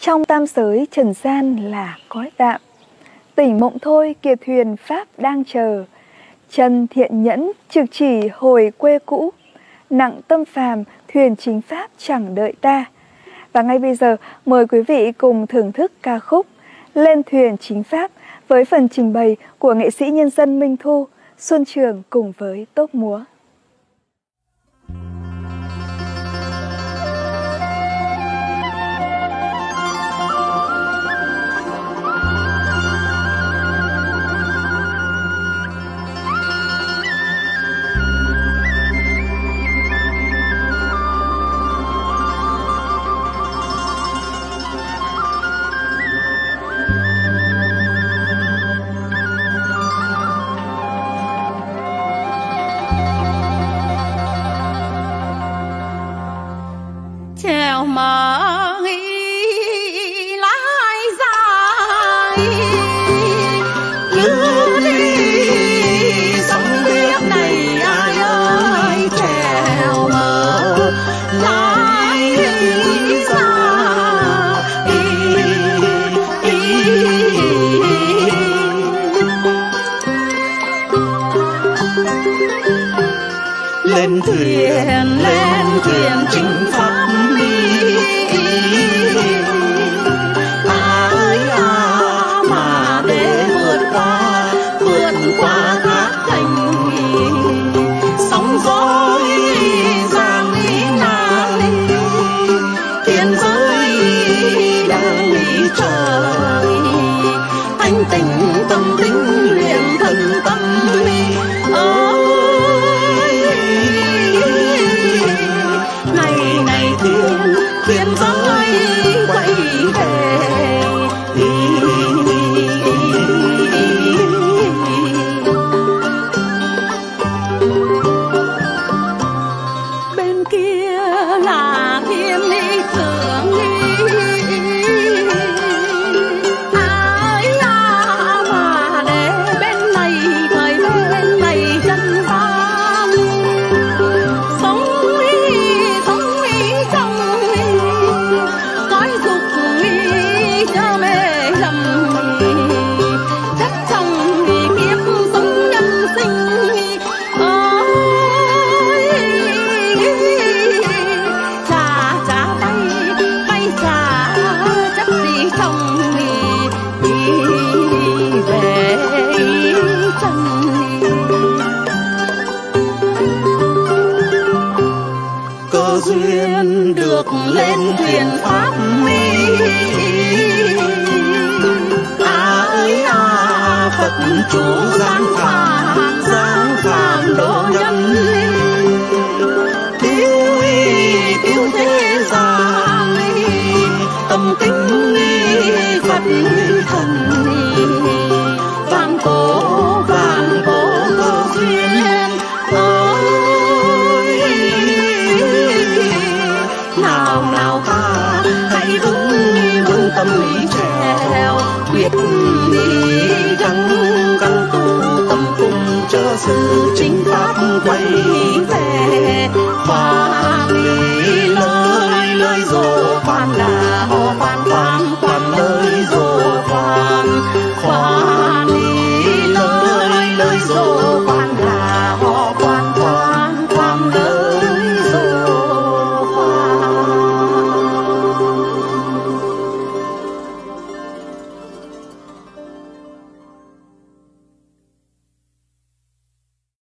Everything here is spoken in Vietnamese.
Trong tam giới trần gian là cõi tạm, tỉnh mộng thôi kia thuyền Pháp đang chờ. Chân thiện nhẫn trực chỉ hồi quê cũ, nặng tâm phàm thuyền chính Pháp chẳng đợi ta. Và ngay bây giờ mời quý vị cùng thưởng thức ca khúc Lên Thuyền Chính Pháp với phần trình bày của nghệ sĩ nhân dân Minh Thu, Xuân Trường cùng với tốp múa. Lên thuyền chính pháp đi, ai mà để vượt qua các thành sóng gió giang nan, thiên giới đang đi trời thanh tịnh tâm tính luyện thần tâm duyên được lên thuyền Pháp mi. Phật chủ giang phàm độ nhân, cứu thế gian tâm kính Phật thần vang cố cơ duyên. Nào ta hãy vững tâm lý trèo, biết đi gắng tu tâm cùng chờ sự chính pháp quay về.